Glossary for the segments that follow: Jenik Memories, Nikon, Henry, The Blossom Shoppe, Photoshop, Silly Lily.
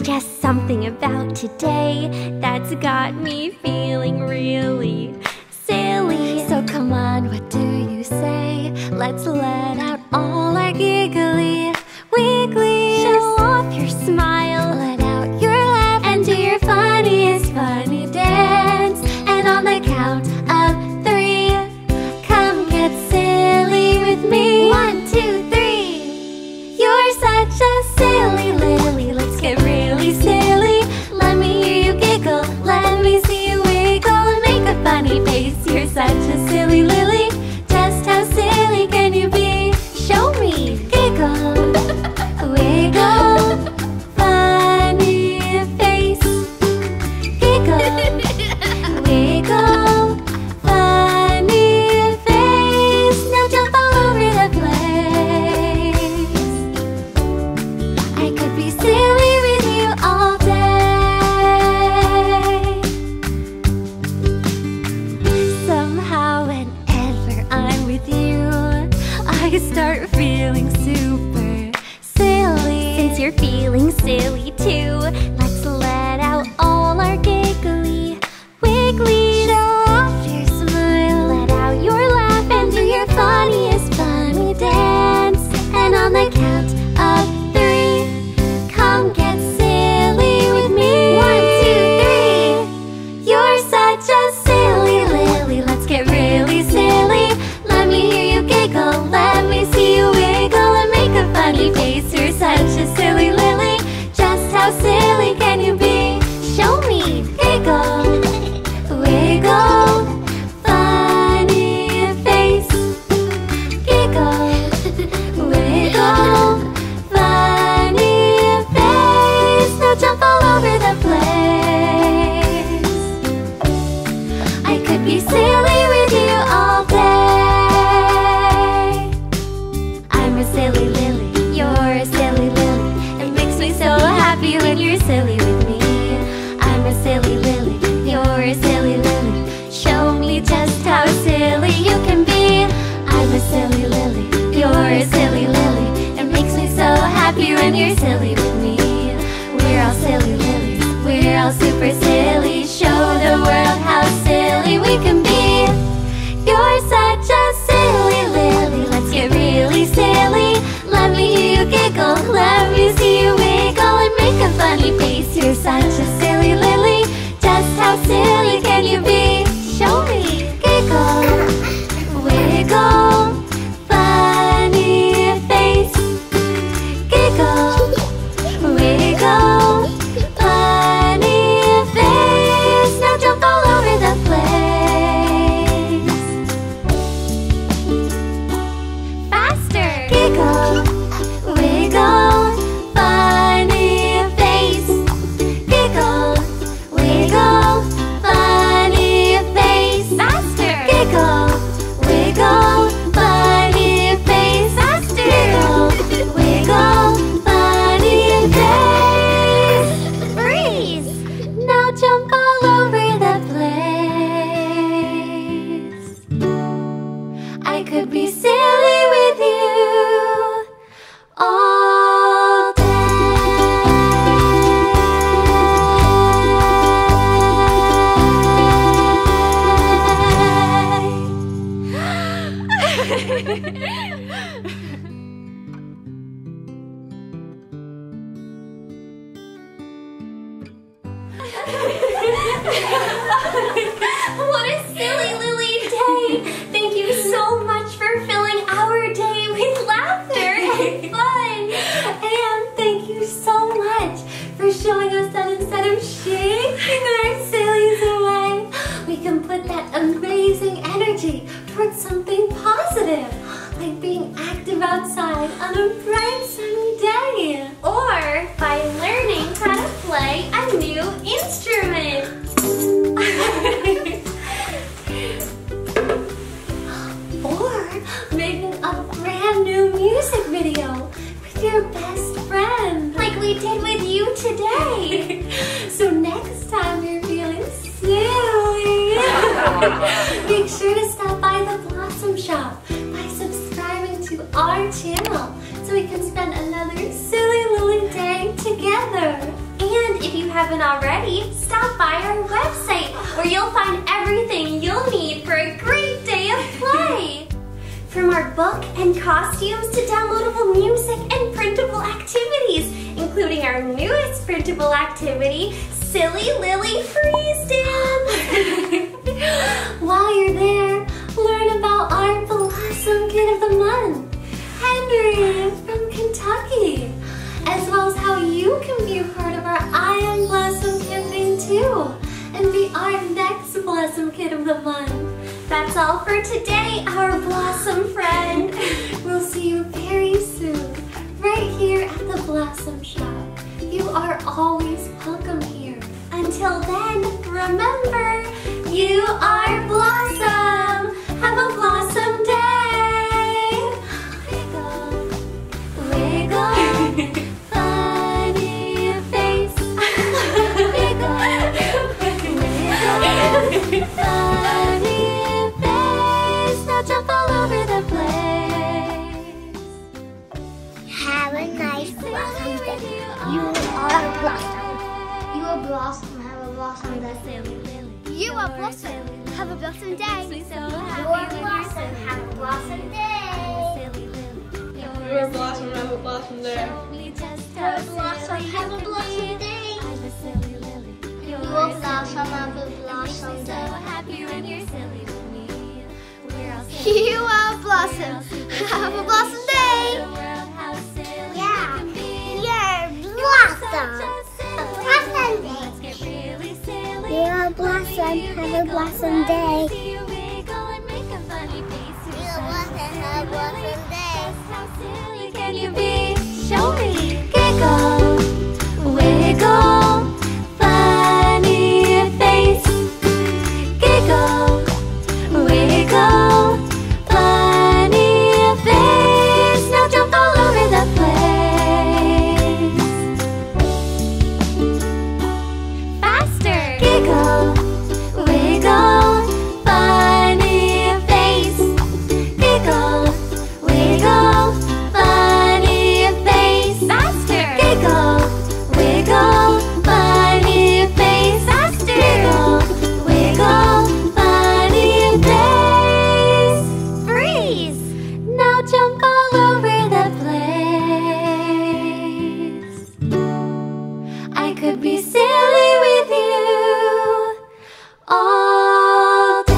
There's just something about today that's got me feeling really silly. So come on, what do you say? Let's let out all our giggly wigglies. Show off your smile, let out your laugh, and do your funniest funny dance. And on the count of three, come get silly with me. 1, 2, 3. You're such a silly lily. Get really silly, let me hear you giggle, let me see you wiggle, make a funny face, you're such a silly lily, just how silly can you be, show me, giggle, wiggle, funny face, giggle, wiggle, funny face, now jump all over the place, I could be silly. I start feeling super silly. Since you're feeling silly too, let's let out all our giggly wiggly. Show off your smile, let out your laugh, and do your funniest funny dance. And on the count of 3, come get silly with me. 1, 2, 3. You're such a silly lily. Let's get really silly. Let me hear you giggle. Funny face, you're such a silly lily. Just how silly can you be? Show me, giggle, wiggle, funny face, giggle, wiggle, funny face. Now jump all over the place. I could be silly with you all day. I'm a silly lily. When you're silly with me, I'm a silly lily, you're a silly lily. Show me just how silly you can be. I'm a silly lily, you're a silly lily. It makes me so happy when you're silly with me. We're all silly lilies, we're all super silly. Show the world how silly we can be. You're such a silly lily, let's get really silly. Let me hear you giggle, let me see you wiggle, and make a funny face, you're such a silly lily. Just how silly can you be? Show me, giggle, wiggle, funny face, giggle, wiggle, funny face. Now jump all over the place. Faster, giggle, wiggle. Jump all over the place. I could be silly with you all day. What a silly lily day! Thank you so much for filling our day with laughter and fun! And thank you so much for showing us that instead of shaking our sillies away, we can put that amazing energy towards something positive, like being active outside on a bright sunny day, or by learning how to play a new instrument. Or making a brand new music video with your best friend, like we did with you today. So next time you're feeling silly, make sure to stop by the Blossom Shoppe by subscribing to our channel so we can spend another silly lily day together. And And if you haven't already, stop by our website where you'll find everything you'll need for a great day of play. From our book and costumes to downloadable music and printable activities, including our newest printable activity, Silly Lily Freeze Stamp. While you're there, learn about our Blossom Kid of the Month, Henry from Kentucky, as well as how you can be a part of our I Am Blossom campaign too, and be our next Blossom Kid of the Month. That's all for today, our Blossom friend. We'll see you very soon, right here at the Blossom Shop. You are always welcome here. Until then, remember, you are Blossom! Have a Blossom day! Wiggle, wiggle, funny face. Wiggle, wiggle, funny face. Now jump all over the place. Have a nice Blossom day. You are Blossom. You are Blossom. Have a Blossom day. You are Blossom. Have a Blossom day. You are Blossom. Have a Blossom day. You are Blossom. Have a Blossom day. Have a Blossom. Have a Blossom day. You are Blossom. Have a Blossom day. You are Blossom. Have a Blossom day. Yeah. You're Blossom. Blossom, have a Blossom day. You Blossom, have a Blossom day. How silly can you be? Show me. Giggle, wiggle, funny face. Giggle, wiggle, funny face. Now jump all over the place. Faster. Giggle. Could be silly with you all day.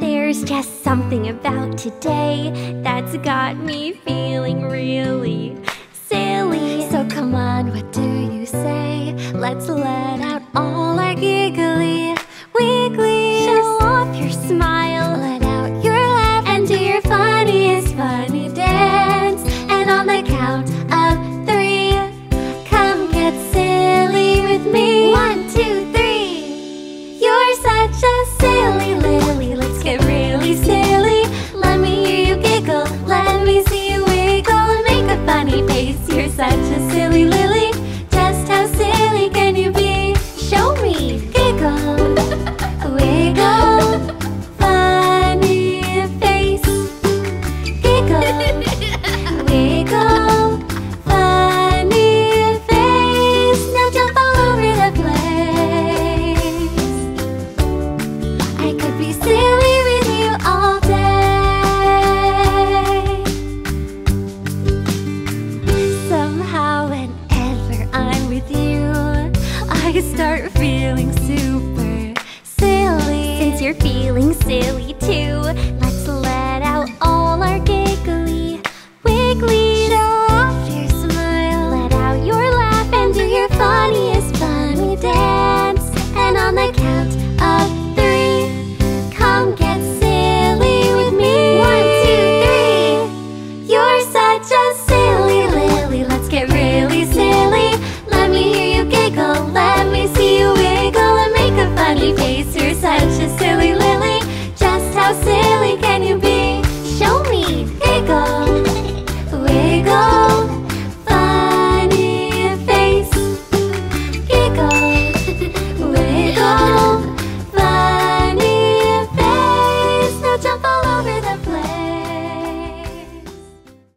There's just something about today that's got me feeling really silly. So come on, what do you say? Let's let out all